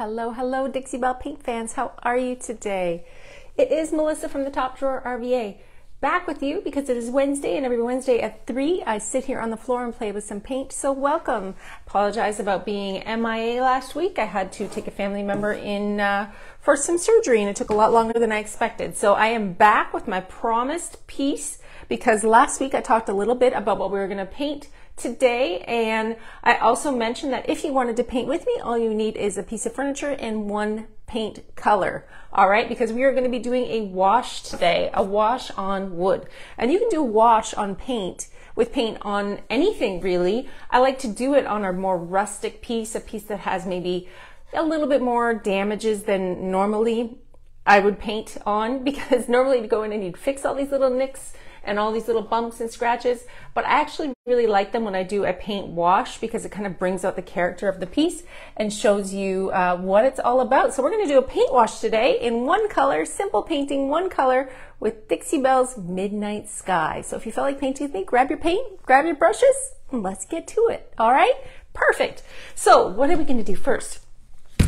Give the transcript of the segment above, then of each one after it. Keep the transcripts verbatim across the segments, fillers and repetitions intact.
hello, hello, Dixie Belle Paint fans. How are you today? It is Melissa from the Top Drawer R V A, back with you because it is Wednesday, and every Wednesday at three, I sit here on the floor and play with some paint, so welcome. Apologize about being M I A last week. I had to take a family member in uh, for some surgery, and it took a lot longer than I expected. So I am back with my promised piece because last week I talked a little bit about what we were gonna paint today, and I also mentioned that if you wanted to paint with me, all you need is a piece of furniture and one paint color, all right? Because we are going to be doing a wash today, a wash on wood. And you can do a wash on paint with paint on anything, really. I like to do it on a more rustic piece, a piece that has maybe a little bit more damages than normally I would paint on, because normally you'd go in and you'd fix all these little nicks and all these little bumps and scratches, but I actually really like them when I do a paint wash because it kind of brings out the character of the piece and shows you uh, what it's all about. So we're gonna do a paint wash today in one color, simple painting, one color with Dixie Belle's Midnight Sky. So if you felt like painting with me, grab your paint, grab your brushes, and let's get to it, all right? Perfect. So what are we gonna do first?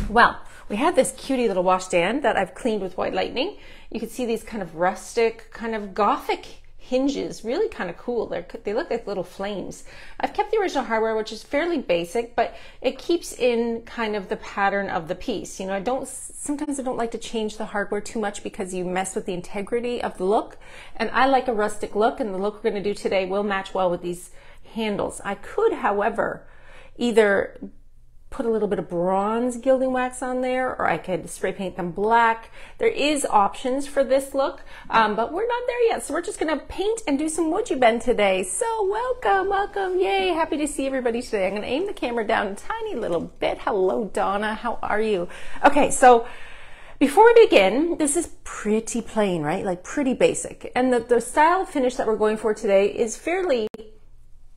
Well, we have this cutie little washstand that I've cleaned with White Lightning. You can see these kind of rustic, kind of gothic hinges, really kind of cool. They're, they look like little flames. I've kept the original hardware, which is fairly basic, but it keeps in kind of the pattern of the piece. You know, I don't, sometimes I don't like to change the hardware too much because you mess with the integrity of the look. And I like a rustic look, and the look we're going to do today will match well with these handles. I could, however, either put a little bit of bronze gilding wax on there, or I could spray paint them black. There is options for this look, um, but we're not there yet, so we're just gonna paint and do some Woodubend today. So welcome, welcome, yay, happy to see everybody today. I'm gonna aim the camera down a tiny little bit. Hello, Donna, how are you? Okay, so before we begin, this is pretty plain, right? Like pretty basic. And the, the style finish that we're going for today is fairly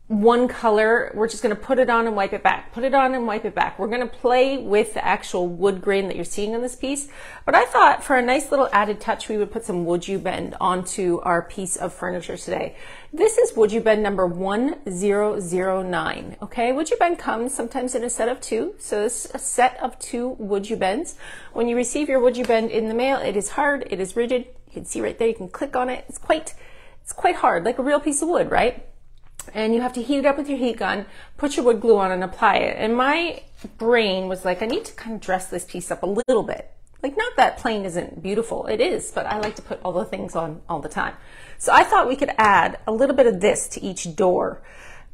one color. We're just gonna put it on and wipe it back, put it on and wipe it back. We're gonna play with the actual wood grain that you're seeing on this piece, but I thought for a nice little added touch, we would put some Woodubend onto our piece of furniture today. This is Woodubend number one zero zero nine, okay? Woodubend comes sometimes in a set of two, so this is a set of two Woodubends. When you receive your Woodubend in the mail, it is hard, it is rigid. You can see right there, you can click on it. It's quite, it's quite hard, like a real piece of wood, right? And you have to heat it up with your heat gun, put your wood glue on and apply it. And my brain was like, I need to kind of dress this piece up a little bit. Like, not that plain isn't beautiful, it is, but I like to put all the things on all the time. So I thought we could add a little bit of this to each door,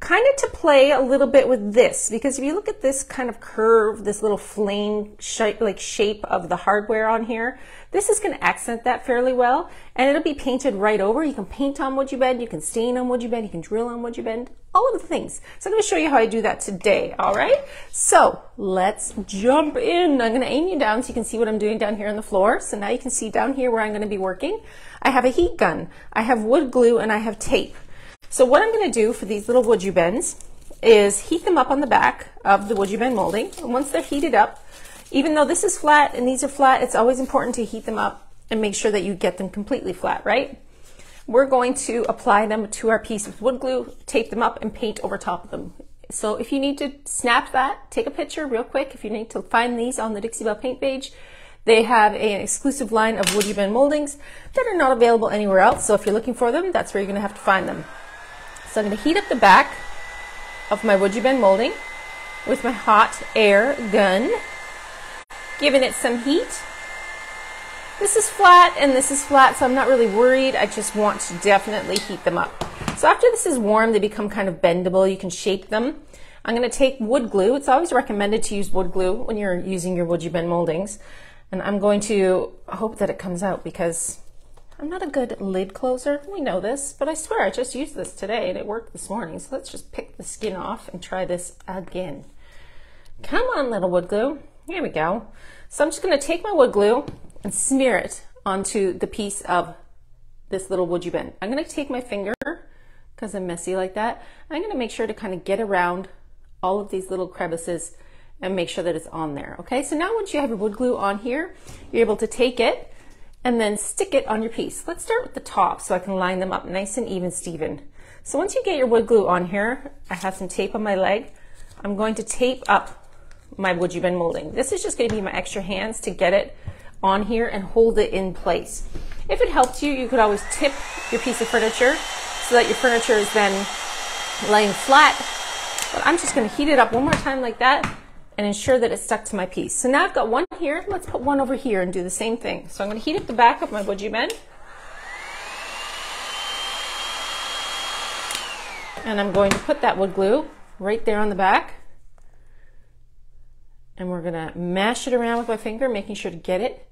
kind of to play a little bit with this, because if you look at this kind of curve, this little flame shape, like shape of the hardware on here, this is going to accent that fairly well, and it'll be painted right over. You can paint on Woodubend, you can stain on Woodubend, you can drill on Woodubend, all of the things. So I'm going to show you how I do that today, all right? So let's jump in. I'm going to aim you down so you can see what I'm doing down here on the floor. So now you can see down here where I'm going to be working. I have a heat gun, I have wood glue, and I have tape. So what I'm going to do for these little Woodubends is heat them up on the back of the Woodubend molding. And once they're heated up, even though this is flat and these are flat, it's always important to heat them up and make sure that you get them completely flat, right? We're going to apply them to our piece with wood glue, tape them up, and paint over top of them. So if you need to snap that, take a picture real quick. If you need to find these on the Dixie Belle Paint page, they have an exclusive line of Woodubend moldings that are not available anywhere else. So if you're looking for them, that's where you're going to have to find them. So I'm going to heat up the back of my Woodubend molding with my hot air gun, giving it some heat. This is flat and this is flat, so I'm not really worried. I just want to definitely heat them up. So after this is warm, they become kind of bendable. You can shape them. I'm going to take wood glue. It's always recommended to use wood glue when you're using your Woodubend moldings. And I'm going to hope that it comes out because I'm not a good lid closer, we know this, but I swear I just used this today and it worked this morning, so let's just pick the skin off and try this again. Come on, little wood glue, here we go. So I'm just gonna take my wood glue and smear it onto the piece of this little Woodubend. I'm gonna take my finger, because I'm messy like that, I'm gonna make sure to kind of get around all of these little crevices and make sure that it's on there, okay? So now once you have your wood glue on here, you're able to take it and then stick it on your piece. Let's start with the top so I can line them up nice and even, Steven. So once you get your wood glue on here, I have some tape on my leg. I'm going to tape up my Woodubend molding. This is just going to be my extra hands to get it on here and hold it in place. If it helps you, you could always tip your piece of furniture so that your furniture is then laying flat. But I'm just going to heat it up one more time like that and ensure that it's stuck to my piece. So now I've got one here. Let's put one over here and do the same thing. So I'm going to heat up the back of my Woodubend. And I'm going to put that wood glue right there on the back. And we're going to mash it around with my finger, making sure to get it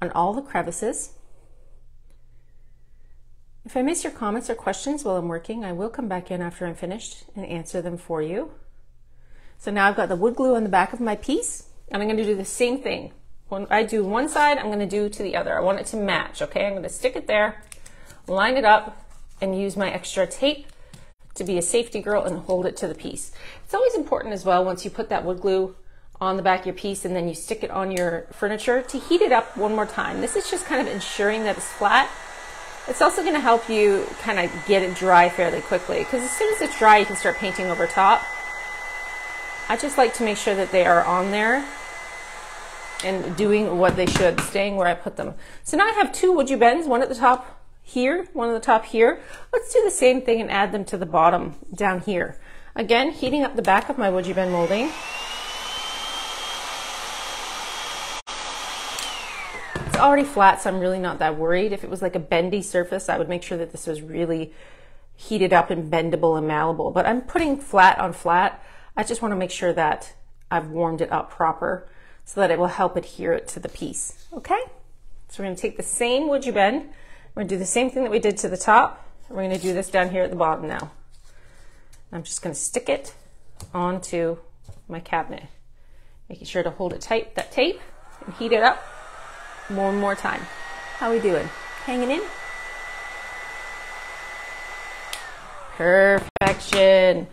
on all the crevices. If I miss your comments or questions while I'm working, I will come back in after I'm finished and answer them for you. So now I've got the wood glue on the back of my piece, and I'm going to do the same thing. When I do one side, I'm going to do to the other. I want it to match, okay? I'm going to stick it there, line it up, and use my extra tape to be a safety girl and hold it to the piece. It's always important as well, once you put that wood glue on the back of your piece and then you stick it on your furniture, to heat it up one more time. This is just kind of ensuring that it's flat. It's also going to help you kind of get it dry fairly quickly, because as soon as it's dry you can start painting over top. I just like to make sure that they are on there and doing what they should, staying where I put them. So now I have two Woodubends, one at the top here, one on the top here. Let's do the same thing and add them to the bottom down here. Again, heating up the back of my Woodubend molding. It's already flat, so I'm really not that worried. If it was like a bendy surface, I would make sure that this was really heated up and bendable and malleable. But I'm putting flat on flat. I just want to make sure that I've warmed it up proper so that it will help adhere it to the piece. Okay? So we're going to take the same Woodubend. We're going to do the same thing that we did to the top. We're going to do this down here at the bottom now. I'm just going to stick it onto my cabinet, making sure to hold it tight, that tape, and heat it up more and more time. How we doing? Hanging in? Perfection.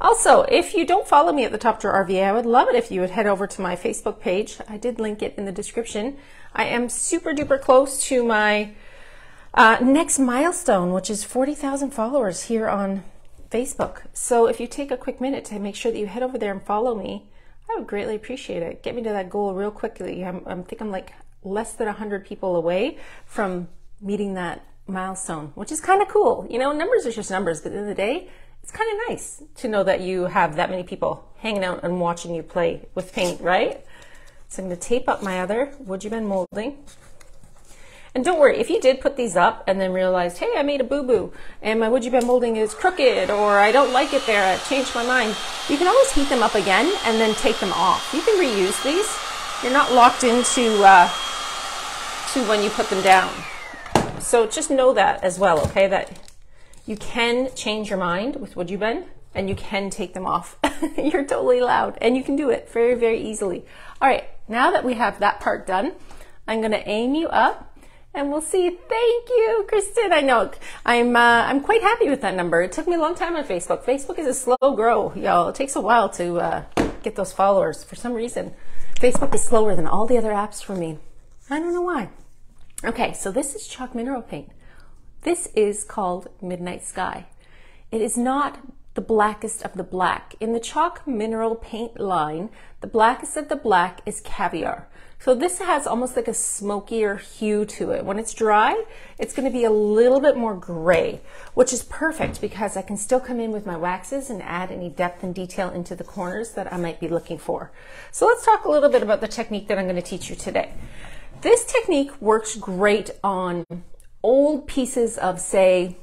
Also, if you don't follow me at the Top Drawer R V A, I would love it if you would head over to my Facebook page. I did link it in the description. I am super duper close to my Uh, next milestone, which is forty thousand followers here on Facebook. So if you take a quick minute to make sure that you head over there and follow me, I would greatly appreciate it. Get me to that goal real quickly. I'm, I'm think I'm like less than one hundred people away from meeting that milestone, which is kind of cool. You know, numbers are just numbers, but at the end of the day, it's kind of nice to know that you have that many people hanging out and watching you play with paint, right? So I'm going to tape up my other Woodubend molding. And don't worry, if you did put these up and then realized, hey, I made a boo-boo and my Woodubend molding is crooked, or I don't like it there, I changed my mind, you can always heat them up again and then take them off. You can reuse these. You're not locked into uh, to when you put them down. So just know that as well, okay, that you can change your mind with Woodubend and you can take them off. You're totally allowed, and you can do it very, very easily. All right, now that we have that part done, I'm going to aim you up. And we'll see. Thank you, Kristen. I know I'm uh, I'm quite happy with that number. It took me a long time on Facebook. Facebook is a slow grow, y'all. It takes a while to uh, get those followers. For some reason, Facebook is slower than all the other apps for me. I don't know why. Okay, so this is chalk mineral paint. This is called Midnight Sky. It is not the blackest of the black. In the chalk mineral paint line, the blackest of the black is caviar. So this has almost like a smokier hue to it. When it's dry, it's going to be a little bit more gray, which is perfect because I can still come in with my waxes and add any depth and detail into the corners that I might be looking for. So let's talk a little bit about the technique that I'm going to teach you today. This technique works great on old pieces of, say,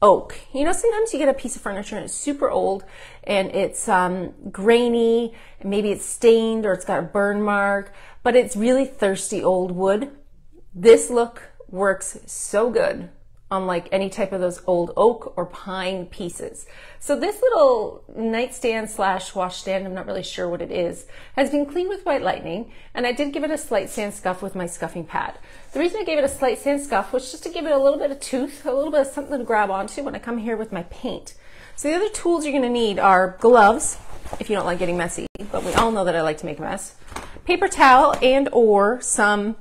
oak. You know, sometimes you get a piece of furniture and it's super old and it's um, grainy, and maybe it's stained or it's got a burn mark, but it's really thirsty old wood. This look works so good on like any type of those old oak or pine pieces. So this little nightstand slash washstand, I'm not really sure what it is, has been cleaned with White Lightning, and I did give it a slight sand scuff with my scuffing pad. The reason I gave it a slight sand scuff was just to give it a little bit of tooth, a little bit of something to grab onto when I come here with my paint. So the other tools you're gonna need are gloves, if you don't like getting messy, but we all know that I like to make a mess, paper towel and or some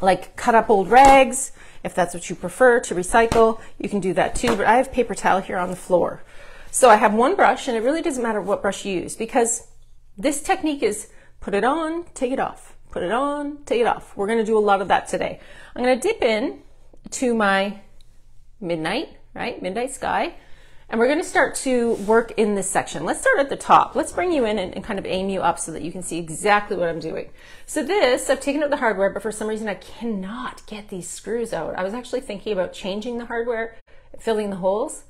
like cut up old rags, if that's what you prefer to recycle, you can do that too, but I have paper towel here on the floor. So I have one brush, and it really doesn't matter what brush you use, because This technique is put it on, take it off, put it on, take it off. We're gonna do a lot of that today. I'm gonna dip in to my midnight, right? Midnight Sky. And we're gonna start to work in this section. Let's start at the top. Let's bring you in and, and kind of aim you up so that you can see exactly what I'm doing. So this, I've taken out the hardware, but for some reason I cannot get these screws out. I was actually thinking about changing the hardware, filling the holes,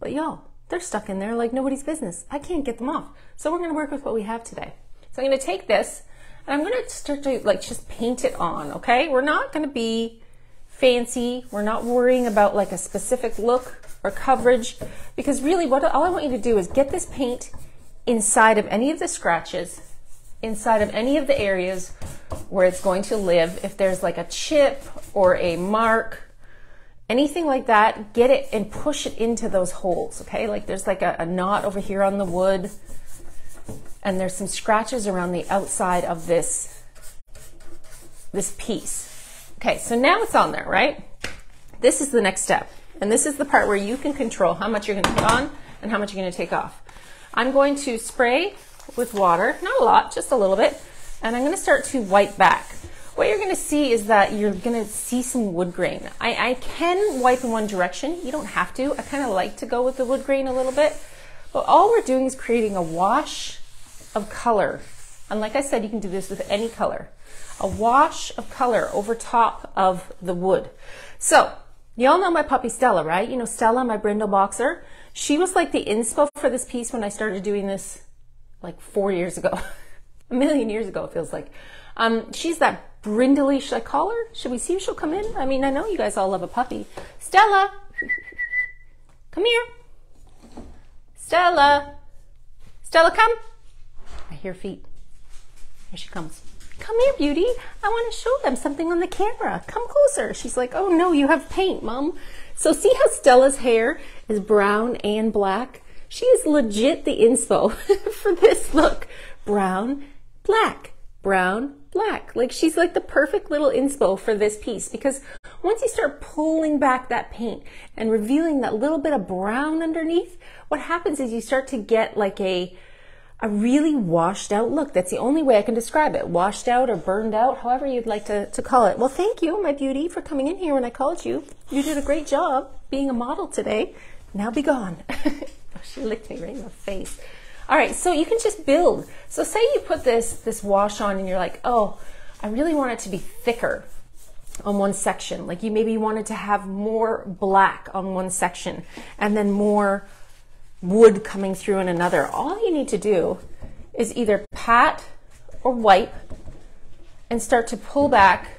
but y'all, they're stuck in there like nobody's business. I can't get them off. So we're gonna work with what we have today. So I'm gonna take this and I'm gonna start to like just paint it on, okay? We're not gonna be fancy. We're not worrying about like a specific look or coverage, because really what all I want you to do is get this paint inside of any of the scratches, inside of any of the areas where it's going to live. If there's like a chip or a mark, anything like that, get it and push it into those holes, okay? Like there's like a, a knot over here on the wood, and there's some scratches around the outside of this, this piece. Okay, so now it's on there, right? This is the next step. And this is the part where you can control how much you're going to put on and how much you're going to take off. I'm going to spray with water, not a lot, just a little bit, and I'm going to start to wipe back. What you're going to see is that you're going to see some wood grain. I, I can wipe in one direction. You don't have to. I kind of like to go with the wood grain a little bit, but all we're doing is creating a wash of color. And like I said, you can do this with any color. A wash of color over top of the wood. So, you all know my puppy Stella, right? You know Stella, my brindle boxer. She was like the inspo for this piece when I started doing this like four years ago. A million years ago, it feels like. Um, she's that brindly, should I call her? Should we see if she'll come in? I mean, I know you guys all love a puppy. Stella, come here. Stella, Stella, come. I hear feet. Here she comes. Come here, beauty. I want to show them something on the camera. Come closer. She's like, oh no, you have paint, Mom. So see how Stella's hair is brown and black? She is legit the inspo for this look. Brown, black, brown, black. Like she's like the perfect little inspo for this piece, because once you start pulling back that paint and revealing that little bit of brown underneath, what happens is you start to get like a A really washed out look. That's the only way I can describe it. Washed out or burned out, however you'd like to, to call it. Well, thank you, my beauty, for coming in here when I called you. You did a great job being a model today. Now be gone. She licked me right in the face. All right, so you can just build. So say you put this, this wash on and you're like, oh, I really want it to be thicker on one section. Like you maybe wanted to have more black on one section and then more wood coming through in another. All you need to do is either pat or wipe and start to pull back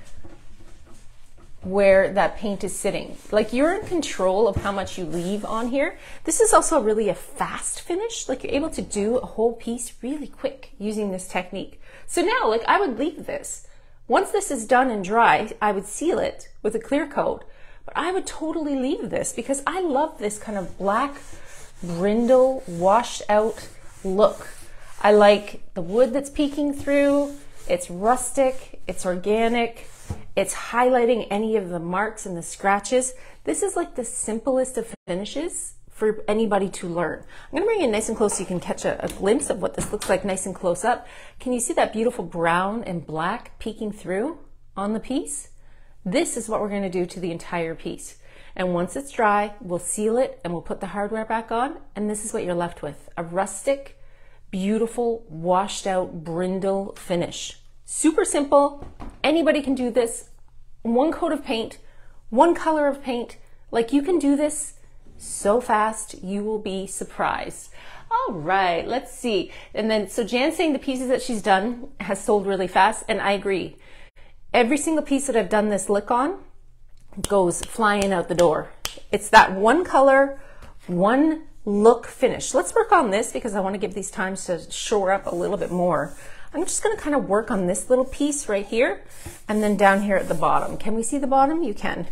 where that paint is sitting. Like you're in control of how much you leave on here. This is also really a fast finish. Like you're able to do a whole piece really quick using this technique. So now, like I would leave this. Once this is done and dry, I would seal it with a clear coat, but I would totally leave this because I love this kind of black brindle washed out look. I like the wood that's peeking through. It's rustic, it's organic, it's highlighting any of the marks and the scratches. This is like the simplest of finishes for anybody to learn. I'm gonna bring it nice and close so you can catch a, a glimpse of what this looks like nice and close up. Can you see that beautiful brown and black peeking through on the piece? This is what we're gonna do to the entire piece. And once it's dry, we'll seal it and we'll put the hardware back on, and this is what you're left with. A rustic, beautiful, washed out brindle finish. Super simple. Anybody can do this. One coat of paint, one color of paint. Like you can do this so fast, you will be surprised. All right, let's see. And then, so Jan's saying the pieces that she's done has sold really fast, and I agree. Every single piece that I've done this lick on goes flying out the door. It's that one color, one look finish. Let's work on this because I want to give these times to shore up a little bit more. I'm just going to kind of work on this little piece right here and then down here at the bottom. Can we see the bottom? You can.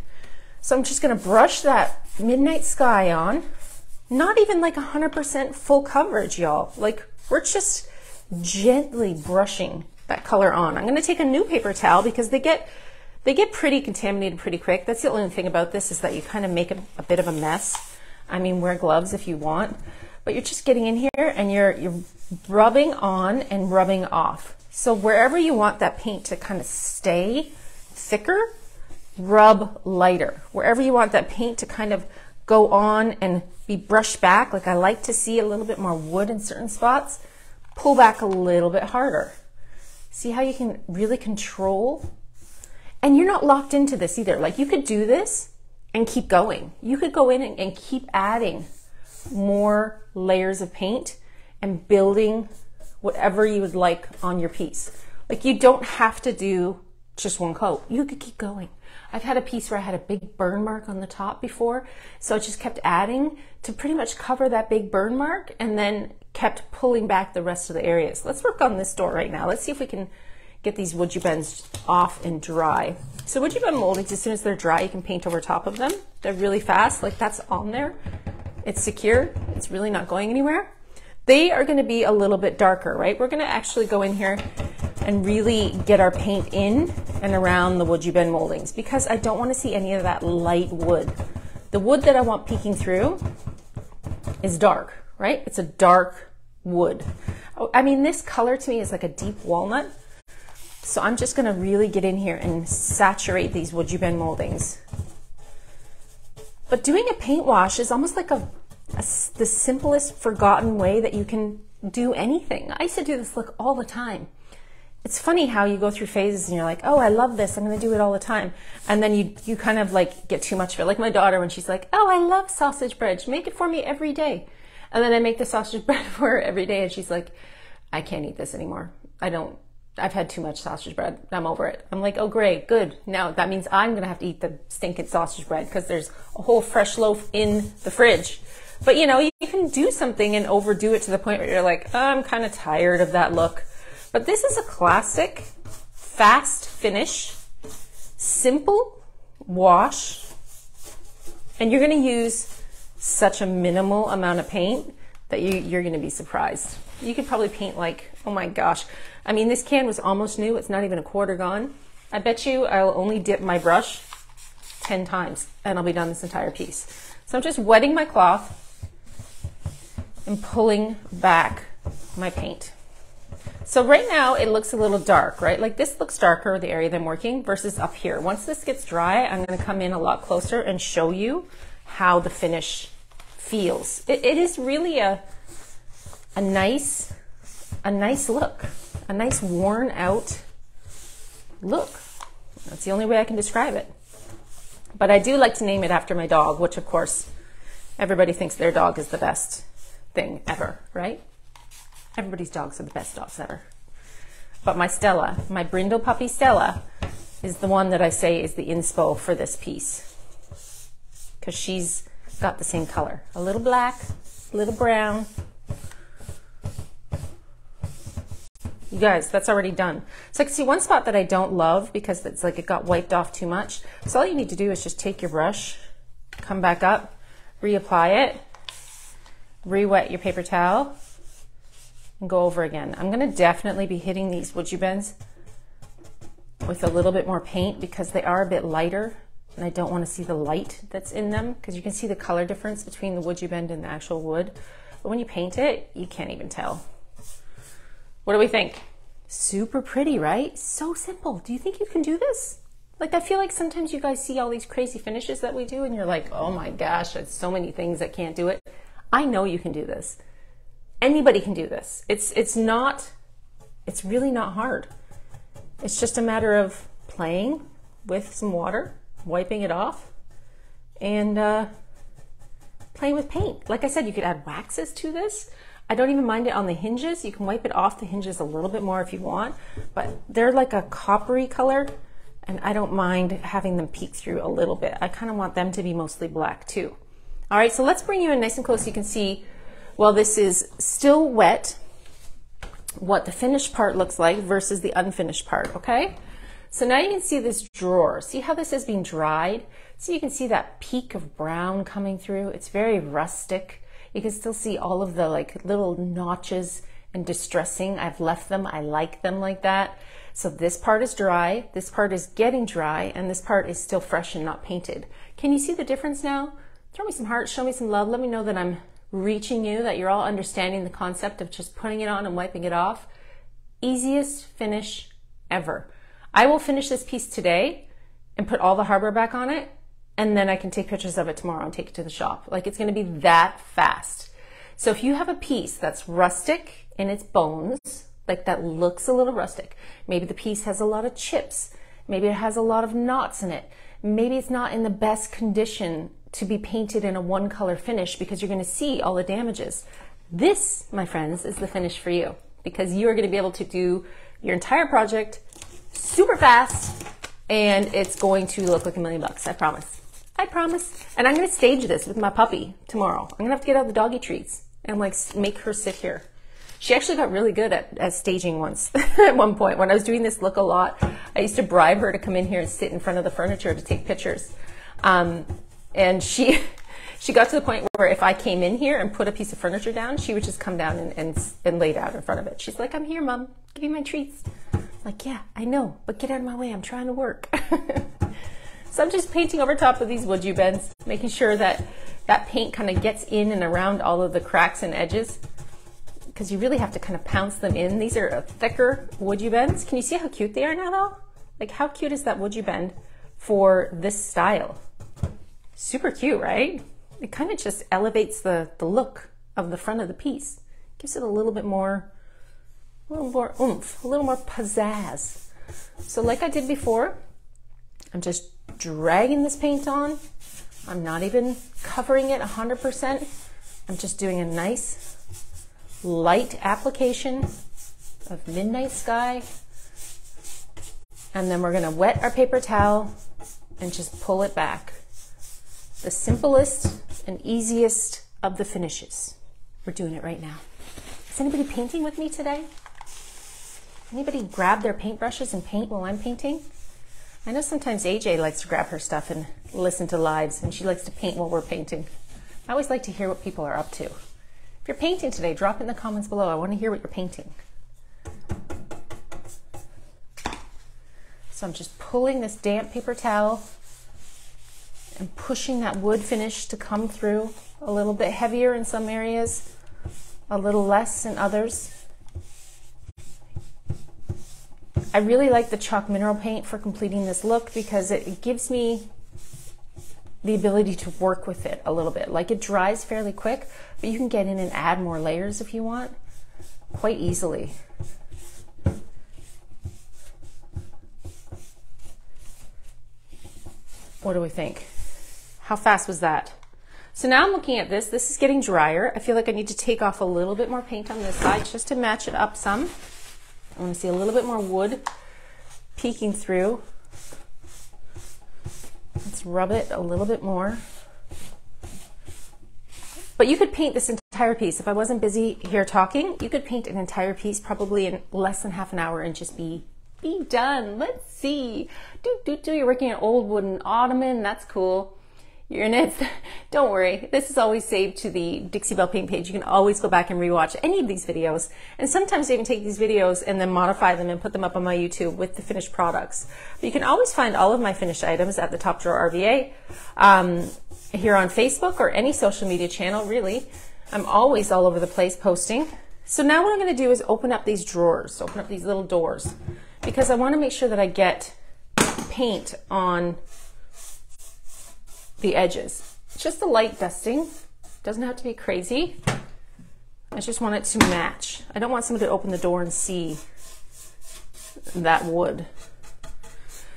So I'm just going to brush that Midnight Sky on. Not even like one hundred percent full coverage, y'all. Like we're just gently brushing that color on. I'm going to take a new paper towel because they get They get pretty contaminated pretty quick. That's the only thing about this, is that you kind of make a, a bit of a mess. I mean, wear gloves if you want, but you're just getting in here and you're, you're rubbing on and rubbing off. So wherever you want that paint to kind of stay thicker, rub lighter. Wherever you want that paint to kind of go on and be brushed back, like I like to see a little bit more wood in certain spots, pull back a little bit harder. See how you can really control? And you're not locked into this either. Like, you could do this and keep going. You could go in and, and keep adding more layers of paint and building whatever you would like on your piece. Like, you don't have to do just one coat. You could keep going. I've had a piece where I had a big burn mark on the top before, so I just kept adding to pretty much cover that big burn mark and then kept pulling back the rest of the areas. Let's work on this door right now. Let's see if we can get these Woodubends off and dry. So Woodubend moldings, as soon as they're dry, you can paint over top of them. They're really fast, like that's on there. It's secure, it's really not going anywhere. They are gonna be a little bit darker, right? We're gonna actually go in here and really get our paint in and around the Woodubend moldings, because I don't wanna see any of that light wood. The wood that I want peeking through is dark, right? It's a dark wood. I mean, this color to me is like a deep walnut. So I'm just gonna really get in here and saturate these Woodubend moldings. But doing a paint wash is almost like a, a, the simplest forgotten way that you can do anything. I used to do this look all the time. It's funny how you go through phases and you're like, oh, I love this, I'm gonna do it all the time. And then you, you kind of like get too much of it. Like my daughter, when she's like, oh, I love sausage bread, make it for me every day. And then I make the sausage bread for her every day and she's like, I can't eat this anymore. I don't. I've had too much sausage bread. I'm over it. I'm like, oh, great, good. Now that means I'm going to have to eat the stinking sausage bread because there's a whole fresh loaf in the fridge. But, you know, you can do something and overdo it to the point where you're like, oh, I'm kind of tired of that look. But this is a classic, fast finish, simple wash. And you're going to use such a minimal amount of paint that you, you're going to be surprised. You could probably paint like, oh my gosh. I mean, this can was almost new. It's not even a quarter gone. I bet you I'll only dip my brush ten times and I'll be done this entire piece. So I'm just wetting my cloth and pulling back my paint. So right now it looks a little dark, right? Like this looks darker, the area that I'm working, versus up here. Once this gets dry, I'm gonna come in a lot closer and show you how the finish feels. It, it is really a, a nice, a nice look. A nice worn out look. That's the only way I can describe it. But I do like to name it after my dog, which of course everybody thinks their dog is the best thing ever, right? Everybody's dogs are the best dogs ever. But my Stella, my brindle puppy Stella, is the one that I say is the inspo for this piece. Because she's got the same color. A little black, a little brown. You guys, that's already done. So I can see one spot that I don't love because it's like it got wiped off too much. So all you need to do is just take your brush, come back up, reapply it, re-wet your paper towel, and go over again. I'm gonna definitely be hitting these Woodubends with a little bit more paint because they are a bit lighter and I don't wanna see the light that's in them, because you can see the color difference between the Woodubend and the actual wood. But when you paint it, you can't even tell. What do we think? Super pretty, right? So simple. Do you think you can do this? Like, I feel like sometimes you guys see all these crazy finishes that we do and you're like, oh my gosh, there's so many things that can't do it. I know you can do this. Anybody can do this. It's, it's not, it's really not hard. It's just a matter of playing with some water, wiping it off, and uh, playing with paint. Like I said, you could add waxes to this. I don't even mind it on the hinges. You can wipe it off the hinges a little bit more if you want, but they're like a coppery color and I don't mind having them peek through a little bit. I kind of want them to be mostly black too. All right, so let's bring you in nice and close so you can see, while this is still wet, what the finished part looks like versus the unfinished part, okay? So now you can see this drawer. See how this is being dried? So you can see that peak of brown coming through. It's very rustic. You can still see all of the like little notches and distressing. I've left them, I like them like that. So this part is dry, this part is getting dry, and this part is still fresh and not painted. Can you see the difference now? Throw me some hearts, show me some love, let me know that I'm reaching you, that you're all understanding the concept of just putting it on and wiping it off. Easiest finish ever. I will finish this piece today and put all the hardware back on it, and then I can take pictures of it tomorrow and take it to the shop. Like, it's gonna be that fast. So if you have a piece that's rustic in its bones, like that looks a little rustic, maybe the piece has a lot of chips, maybe it has a lot of knots in it, maybe it's not in the best condition to be painted in a one color finish because you're gonna see all the damages. This, my friends, is the finish for you, because you're gonna be able to do your entire project super fast, and it's going to look like a million bucks, I promise. I promise. And I'm gonna stage this with my puppy tomorrow. I'm gonna have to get out the doggy treats and like make her sit here. She actually got really good at, at staging once at one point. When I was doing this look a lot, I used to bribe her to come in here and sit in front of the furniture to take pictures. Um, and she she got to the point where if I came in here and put a piece of furniture down, she would just come down and, and, and lay down in front of it. She's like, "I'm here, Mom, give me my treats." I'm like, "Yeah, I know, but get out of my way, I'm trying to work." So I'm just painting over top of these Woodubends, making sure that that paint kind of gets in and around all of the cracks and edges, because you really have to kind of pounce them in. These are thicker Woodubends. Can you see how cute they are now though? Like, how cute is that Woodubend for this style? Super cute, right? It kind of just elevates the, the look of the front of the piece. Gives it a little bit more, a little more oomph, a little more pizzazz. So like I did before, I'm just dragging this paint on. I'm not even covering it one hundred percent. I'm just doing a nice, light application of Midnight Sky, and then we're gonna wet our paper towel and just pull it back. The simplest and easiest of the finishes. We're doing it right now. Is anybody painting with me today? Anybody grab their paintbrushes and paint while I'm painting? I know sometimes A J likes to grab her stuff and listen to lives, and she likes to paint while we're painting. I always like to hear what people are up to. If you're painting today, drop it in the comments below. I want to hear what you're painting. So I'm just pulling this damp paper towel and pushing that wood finish to come through, a little bit heavier in some areas, a little less in others. I really like the chalk mineral paint for completing this look because it gives me the ability to work with it a little bit. Like, it dries fairly quick, but you can get in and add more layers if you want quite easily. What do we think? How fast was that? So now I'm looking at this. This is getting drier. I feel like I need to take off a little bit more paint on this side just to match it up some. I want to see a little bit more wood peeking through. Let's rub it a little bit more. But you could paint this entire piece. If I wasn't busy here talking, you could paint an entire piece probably in less than half an hour and just be be done. Let's see. Do do do. You're working an old wooden ottoman. That's cool. You're in it. Don't worry. This is always saved to the Dixie Belle Paint page. You can always go back and rewatch any of these videos. And sometimes I even take these videos and then modify them and put them up on my YouTube with the finished products. But you can always find all of my finished items at the Top Drawer R V A, um, here on Facebook or any social media channel, really. I'm always all over the place posting. So now what I'm going to do is open up these drawers, open up these little doors, because I want to make sure that I get paint on the edges. It's just a light dusting. Doesn't have to be crazy. I just want it to match. I don't want somebody to open the door and see that wood.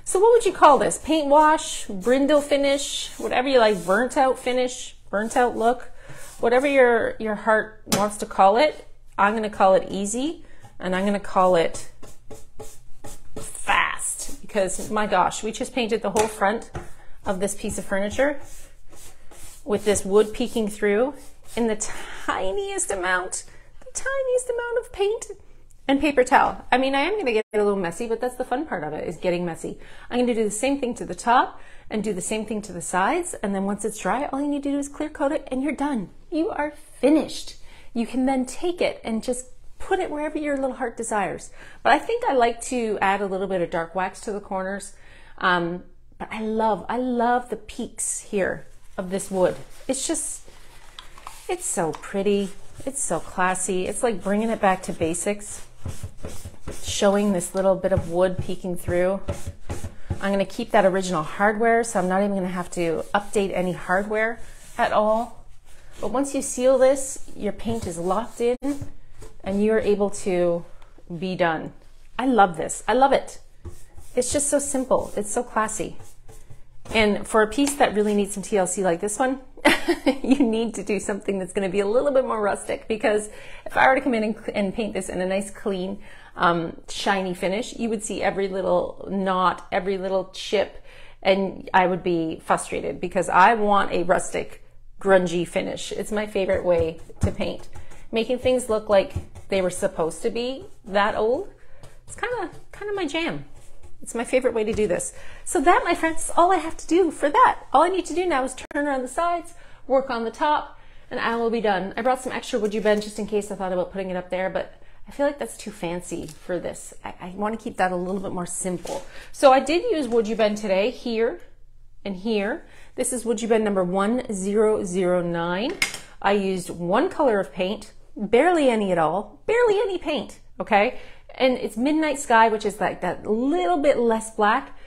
So what would you call this? Paint wash, brindle finish, whatever you like, burnt out finish, burnt out look, whatever your, your heart wants to call it. I'm going to call it easy, and I'm going to call it fast, because my gosh, we just painted the whole front of this piece of furniture with this wood peeking through in the tiniest amount, the tiniest amount of paint and paper towel. I mean, I am gonna get a little messy, but that's the fun part of it, is getting messy. I'm gonna do the same thing to the top and do the same thing to the sides, and then once it's dry, all you need to do is clear coat it and you're done. You are finished. You can then take it and just put it wherever your little heart desires. But I think I like to add a little bit of dark wax to the corners. Um, But I love, I love the peaks here of this wood. It's just, It's so pretty. It's so classy. It's like bringing it back to basics, showing this little bit of wood peeking through. I'm going to keep that original hardware, so I'm not even going to have to update any hardware at all. But once you seal this, your paint is locked in and you're able to be done. I love this. I love it. It's just so simple. It's so classy. And for a piece that really needs some T L C like this one, you need to do something that's going to be a little bit more rustic, because if I were to come in and, and paint this in a nice clean um, shiny finish, you would see every little knot, every little chip, and I would be frustrated because I want a rustic grungy finish. It's my favorite way to paint. Making things look like they were supposed to be that old, it's kind of kind of my jam. It's my favorite way to do this. So that, my friends, is all I have to do for that. All I need to do now is turn around the sides, work on the top, and I will be done. I brought some extra Woodubend just in case. I thought about putting it up there, but I feel like that's too fancy for this. I, I want to keep that a little bit more simple. So I did use Woodubend today, here and here. This is Woodubend number one zero zero nine. I used one color of paint, barely any at all, barely any paint, okay? And it's Midnight Sky, which is like that little bit less black.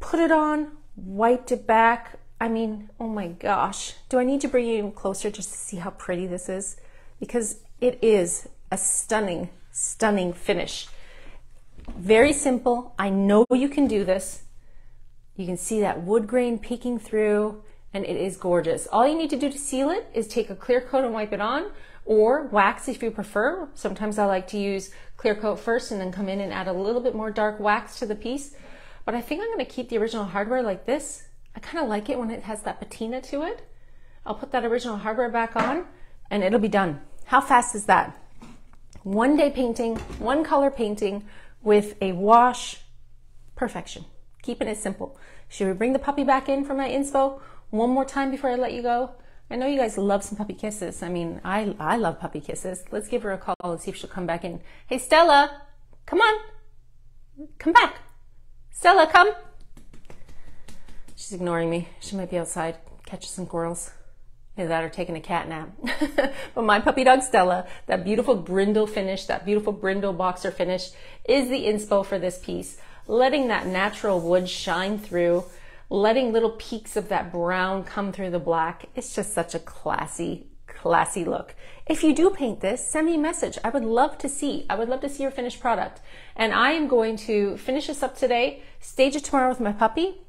Put it on, wiped it back. I mean, oh my gosh. Do I need to bring you even closer just to see how pretty this is? Because it is a stunning, stunning finish. Very simple. I know you can do this. You can see that wood grain peeking through, and it is gorgeous. All you need to do to seal it is take a clear coat and wipe it on, or wax if you prefer. Sometimes I like to use clear coat first and then come in and add a little bit more dark wax to the piece. But I think I'm gonna keep the original hardware like this. I kinda like it when it has that patina to it. I'll put that original hardware back on and it'll be done. How fast is that? One day painting, one color painting with a wash, perfection. Keeping it simple. Should we bring the puppy back in for my inspo one more time before I let you go? I know you guys love some puppy kisses. I mean, I, I love puppy kisses. Let's give her a call and see if she'll come back in. Hey, Stella, come on. Come back. Stella, come. She's ignoring me. She might be outside catching some squirrels. Either that or taking a cat nap. But my puppy dog, Stella, that beautiful brindle finish, that beautiful brindle boxer finish is the inspo for this piece. Letting that natural wood shine through, letting little peaks of that brown come through the black. It's just such a classy, classy look. If you do paint this, send me a message. I would love to see. I would love to see your finished product. And I am going to finish this up today, stage it tomorrow with my puppy.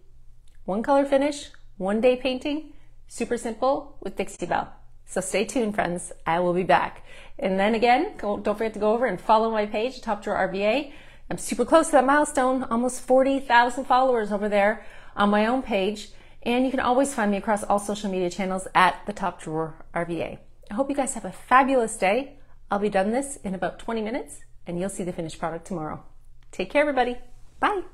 One color finish, one day painting, super simple with Dixie Belle. So stay tuned, friends. I will be back. And then again, don't forget to go over and follow my page, Top Drawer R V A. I'm super close to that milestone, almost forty thousand followers over there on my own page, and you can always find me across all social media channels at the Top Drawer R V A. I hope you guys have a fabulous day. I'll be done this in about twenty minutes, and you'll see the finished product tomorrow. Take care, everybody. Bye.